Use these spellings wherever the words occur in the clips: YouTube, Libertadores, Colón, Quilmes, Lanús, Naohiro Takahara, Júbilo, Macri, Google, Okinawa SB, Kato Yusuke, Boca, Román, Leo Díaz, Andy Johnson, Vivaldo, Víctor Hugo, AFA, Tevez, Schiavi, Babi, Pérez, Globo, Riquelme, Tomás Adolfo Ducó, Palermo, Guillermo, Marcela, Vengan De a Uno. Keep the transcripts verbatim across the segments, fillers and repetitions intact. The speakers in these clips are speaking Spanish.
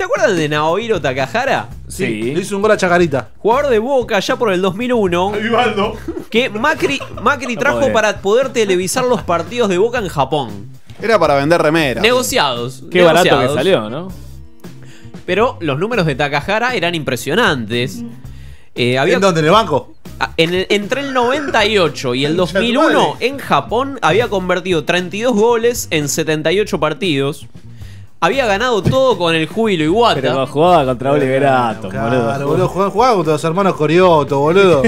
¿Se acuerdan de Naohiro Takahara? Sí, sí. Le hizo un gol a Chacarita. Jugador de Boca ya por el dos mil uno. A Vivaldo. Que Macri, Macri trajo no para poder televisar los partidos de Boca en Japón. Era para vender remeras. Negociados. Qué negociados. Barato que salió, ¿no? Pero los números de Takahara eran impresionantes. Eh, había... ¿En dónde? ¿En el banco? En el, entre el noventa y ocho y el dos mil uno, en Japón, había convertido treinta y dos goles en setenta y ocho partidos. Había ganado todo con el Júbilo y Guata. Pero jugaba contra Oliverato, claro, boludo. Jugaba, jugaba contra los hermanos Corioto, boludo.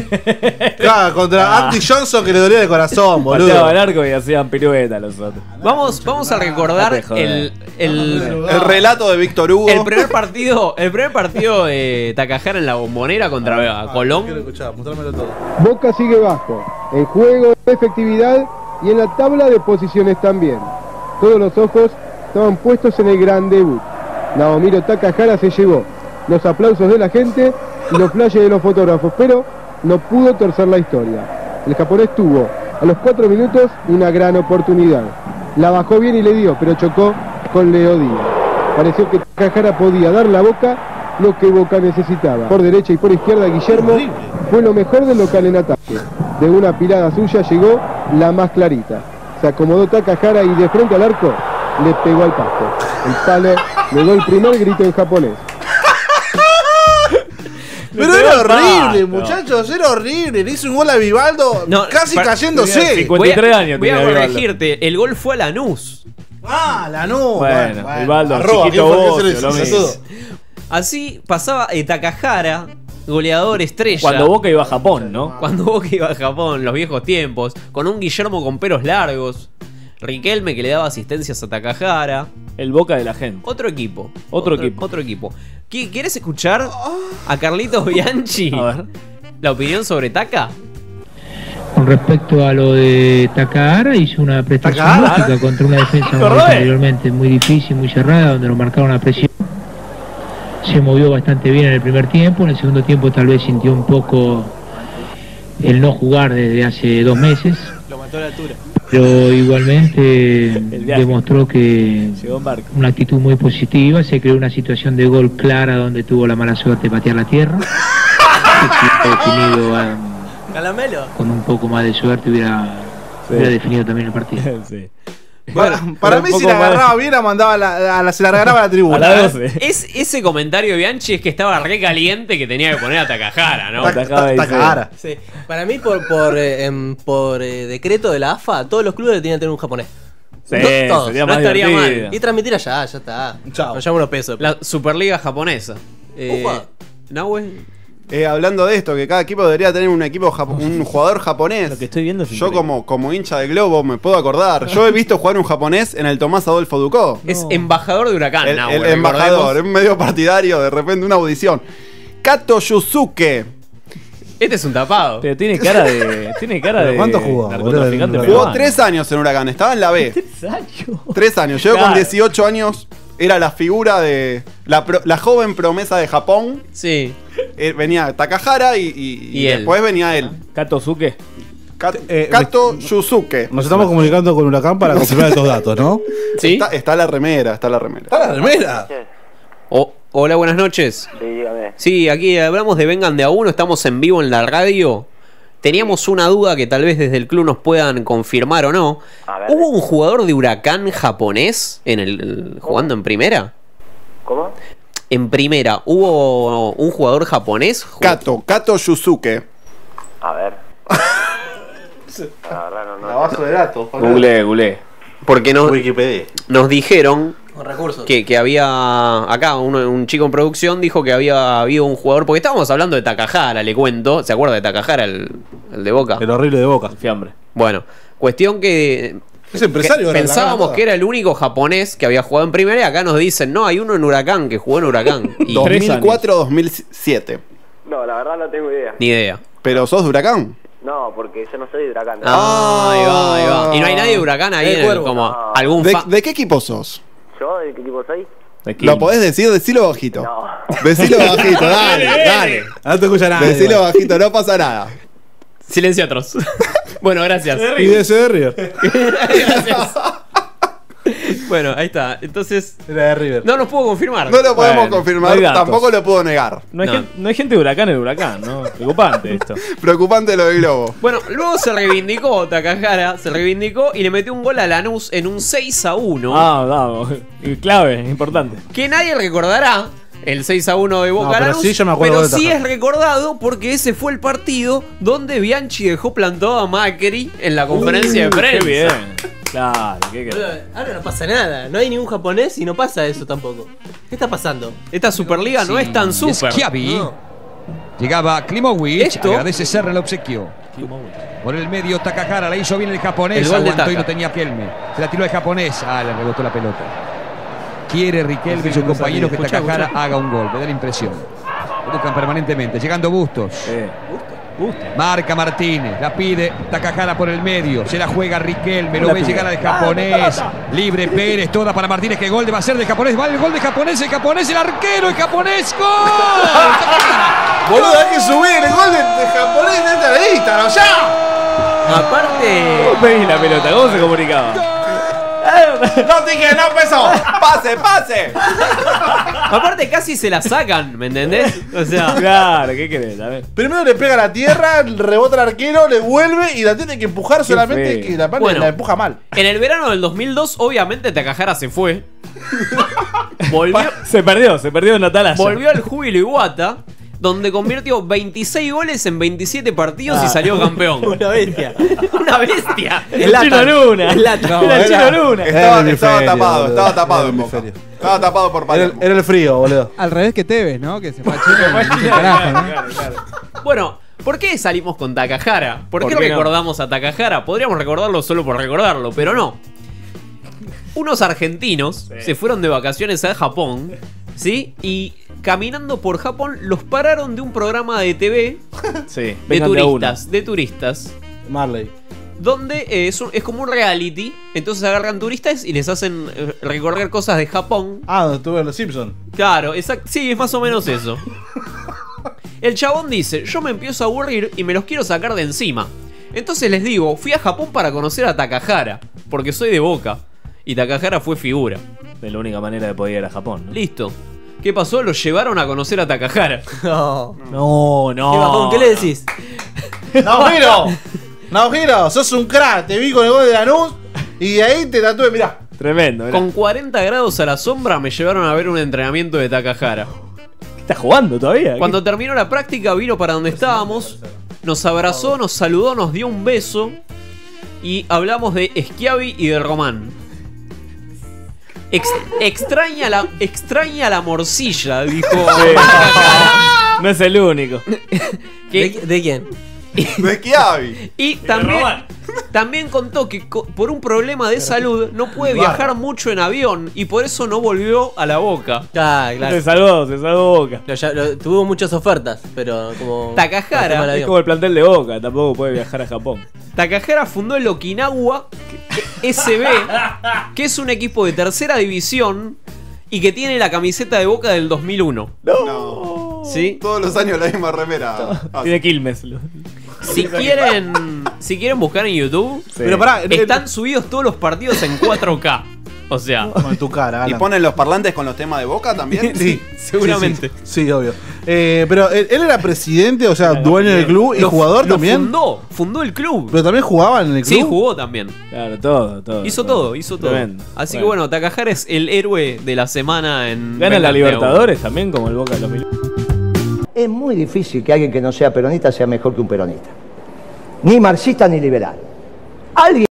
Claro, contra ah. Andy Johnson, que le dolía el corazón, boludo. Pateaba el arco y hacían pirueta los otros. Vamos, vamos a recordar no el, el, el relato de Víctor Hugo. El primer partido, el primer partido de Takahara en la Bombonera contra ah, ah, Colón. Quiero escuchar, mostrármelo todo. Boca sigue bajo en juego, efectividad y en la tabla de posiciones también. Todos los ojos estaban puestos en el gran debut. Naohiro Takahara se llevó los aplausos de la gente y los flashes de los fotógrafos, pero no pudo torcer la historia. El japonés tuvo a los cuatro minutos una gran oportunidad. La bajó bien y le dio, pero chocó con Leo Díaz. Pareció que Takahara podía darle a Boca lo que Boca necesitaba. Por derecha y por izquierda, Guillermo fue lo mejor del local en ataque. De una pilada suya llegó la más clarita. Se acomodó Takahara y de frente al arco le pegó al pasto. El palo le dio el primer grito en japonés. Pero era horrible, no, muchachos, no. Era horrible. Le hizo un gol a Vivaldo, no, casi cayéndose. cincuenta y tres años. Voy a, voy a corregirte, el gol fue a Lanús. Ah, Lanús. Bueno, bueno, Vivaldo, arroba, chiquito vos. Así pasaba Takahara, goleador estrella. Cuando Boca iba a Japón, ¿no? Cuando Boca iba a Japón, los viejos tiempos. Con un Guillermo con pelos largos. Riquelme, que le daba asistencias a Takahara. El Boca de la gente. Otro equipo. Otro, otro equipo. Otro equipo. ¿Quieres escuchar a Carlito Bianchi? A ver. ¿La opinión sobre Taka? Con respecto a lo de Takahara, hizo una prestación ¿Takahara? Lógica contra una defensa muy anteriormente muy difícil, muy cerrada, donde lo marcaron a presión. Se movió bastante bien en el primer tiempo. En el segundo tiempo tal vez sintió un poco el no jugar desde hace dos meses. Lo mató a la altura. Pero igualmente demostró que una actitud muy positiva, se creó una situación de gol clara donde tuvo la mala suerte de patear la tierra. definido, um, con un poco más de suerte hubiera, sí. hubiera definido también el partido. Sí. Bueno, para, para mí si la agarraba más... bien la mandaba a la, a la, se la regalaba a la tribuna. A la doce. Es, ese comentario de Bianchi es que estaba re caliente que tenía que poner a Takahara, ¿no? Ta ta Takahara. Sí. Para mí por, por, eh, por eh, decreto de la A F A, todos los clubes tenían que tener un japonés. Sí, todos, sería no estaría divertido. Mal. Y transmitir allá, ya está. Chao. Nos llama unos pesos. La Superliga japonesa. Eh, Upa. Nahue. Eh, hablando de esto, que cada equipo debería tener un equipo un jugador japonés. Lo que estoy viendo es yo como, como hincha de Globo me puedo acordar. Yo he visto jugar un japonés en el Tomás Adolfo Ducó. No. Es embajador de Huracán. El, el embajador, es medio partidario, de repente una audición. Kato Yusuke. Este es un tapado. Pero tiene cara de... Tiene cara de ¿cuánto jugó? Jugó tres años en Huracán, estaba en la B. ¿Tres años? Tres años, llegó claro. Con dieciocho años. Era la figura de... La, pro, la joven promesa de Japón. Sí. Eh, venía Takahara y, y, y, y después venía él. Kato Yusuke. Kato, eh, Kato Yusuke. Nos estamos comunicando con Huracán para confirmar estos datos, ¿no? Sí. Está, está la remera, está la remera. ¿Está la remera? Oh, hola, buenas noches. Sí, dígame. Sí, aquí hablamos de Vengan De a Uno. Estamos en vivo en la radio. Teníamos una duda que tal vez desde el club nos puedan confirmar o no. ¿Hubo un jugador de Huracán japonés en el, jugando en primera? ¿Cómo? En primera, ¿hubo un jugador japonés? Kato, Kato Yusuke. A ver. La verdad no, no. La base de datos. Google, Google. Porque nos, Wikipedia. Nos dijeron... Con recursos. Que, que había... Acá un, un chico en producción dijo que había habido un jugador... Porque estábamos hablando de Takahara, le cuento. ¿Se acuerda de Takahara, el, el de Boca? El horrible de Boca. El fiambre. Bueno, cuestión que... Es empresario. Que pensábamos que era el único japonés que había jugado en primera y acá nos dicen... No, hay uno en Huracán, que jugó en Huracán. dos mil cuatro a dos mil siete. No, la verdad no tengo idea. Ni idea. ¿Pero sos de Huracán? No, porque yo no soy de Huracán. No. Ah, ahí va, ahí va. Y no hay nadie de Huracán ahí. En el, como no. Algún ¿De, ¿De qué equipo sos? ¿De qué equipo soy? ¿Lo podés decir? Decilo bajito. No. Decilo bajito, dale, dale. No te escucha nada. Decilo igual. Bajito, no pasa nada. Silencio otros. Bueno, gracias. Y de ese de River. Gracias. Bueno, ahí está. Entonces. Era de River. No lo puedo confirmar. No lo podemos bueno, confirmar, no tampoco lo puedo negar. No hay, no. Gente, no hay gente de Huracán en Huracán, ¿no? Preocupante esto. Preocupante lo de Globo. Bueno, luego se reivindicó Takahara, se reivindicó y le metió un gol a Lanús en un seis a uno. Ah, vamos. Clave, importante. Que nadie recordará. El seis a uno de Boca no, Lanús, pero sí, yo me acuerdo pero sí es recordado porque ese fue el partido donde Bianchi dejó plantado a Macri en la conferencia uh, de prensa. Qué bien. Claro, qué bueno, ahora no pasa nada, no hay ningún japonés y no pasa eso tampoco. ¿Qué está pasando? Esta Superliga sí, no es tan super. Schiavi no. Llegaba Klimawich, agradece ser el obsequio. Klimawich. Por el medio Takahara, la hizo bien el japonés, el aguantó y no tenía Riquelme. Se la tiró el japonés, ah, le rebotó la pelota. Quiere Riquelme y su compañero que Takahara haga un gol. Me da la impresión. Lo buscan permanentemente. Llegando Bústos. Eh. Marca Martínez. La pide Takahara por el medio. Se la juega Riquelme. Lo ve llegar al japonés. Libre Pérez. Toda para Martínez. Que gol va a ser de japonés. Va el gol de japonés. El japonés. El arquero. El japonés. ¡Gol! Boludo, hay que subir el gol de, de japonés de esta de Instagram. ¡Ya! Aparte. ¿Cómo pedís la pelota? ¿Cómo se comunicaba? No dije, no peso. Pase, pase. Aparte casi se la sacan, ¿me entendés? O sea, claro, ¿qué querés? A ver. Primero le pega la tierra, rebota el arquero, le vuelve y la tiene que empujar qué solamente fe. Que la, bueno, la empuja mal. En el verano del dos mil dos, obviamente Takahara se fue. Volvió, se perdió, se perdió en Atalaya. Volvió al Júbilo Iguata, donde convirtió veintiséis goles en veintisiete partidos ah. y salió campeón. Una bestia. Una bestia. El Chino Luna. El Chino Luna. Estaba, estaba tapado, estaba tapado en Boca. Estaba tapado por Palermo. Era el frío, boludo. Al revés que Tevez, ¿no? Que se fue a Chile. Claro, claro. Bueno, ¿por qué salimos con Takahara? ¿Por, ¿Por qué, qué no? recordamos a Takahara? Podríamos recordarlo solo por recordarlo, pero no. Unos argentinos sí. se fueron de vacaciones a Japón, ¿sí? Y caminando por Japón los pararon de un programa de T V sí, de turistas, de turistas. Marley. Donde es, un, es como un reality. Entonces agarran turistas y les hacen recorrer cosas de Japón. Ah, donde estuve en los Simpsons. Claro, exact, sí, es más o menos eso. El chabón dice, yo me empiezo a aburrir y me los quiero sacar de encima. Entonces les digo, fui a Japón para conocer a Takahara, porque soy de Boca. Y Takahara fue figura. De la única manera de poder ir a Japón, ¿no? Listo. ¿Qué pasó? Los llevaron a conocer a Takahara. No, no, no. ¿Qué le decís? ¡Naohiro! ¡Naohiro! ¡Sos un crack! Te vi con el gol de Lanús y de ahí te tatué, mirá. Tremendo, mirá. Con cuarenta grados a la sombra me llevaron a ver un entrenamiento de Takahara. ¿Qué estás jugando todavía? Cuando ¿Qué? terminó la práctica vino para donde estábamos, nos abrazó, nos saludó, nos dio un beso y hablamos de Schiavi y de Román. Ex, extraña, la, extraña la morcilla, dijo. Sí. No es el único. ¿De, de quién? De Schiavi. Y también, también contó que co por un problema de salud no puede viajar mucho en avión y por eso no volvió a la Boca. Ah, claro. Se salvó, se salvó Boca. Lo, ya, lo, tuvo muchas ofertas, pero como. Takahara. Es como el plantel de Boca, tampoco puede viajar a Japón. Takahara fundó el Okinawa S B, que es un equipo de tercera división y que tiene la camiseta de Boca del dos mil uno. No. ¿Sí? Todos los años la misma remera. Y de Quilmes. Si quieren, si quieren buscar en YouTube, sí. Pero pará, están subidos todos los partidos en cuatro K. O sea, con tu cara, ¿y ponen los parlantes con los temas de Boca también? Sí, sí seguramente. Sí, sí. sí obvio. Eh, pero él, él era presidente, o sea, claro, dueño del club y lo, jugador lo también. Fundó, fundó el club. Pero también jugaba en el club. Sí, jugó también. Claro, todo, todo. Hizo todo, todo hizo todo. Tremendo. Así bueno. que bueno, Takahara es el héroe de la semana en. Gana la Libertadores también, como el Boca de los mil. Es muy difícil que alguien que no sea peronista sea mejor que un peronista. Ni marxista ni liberal. Alguien.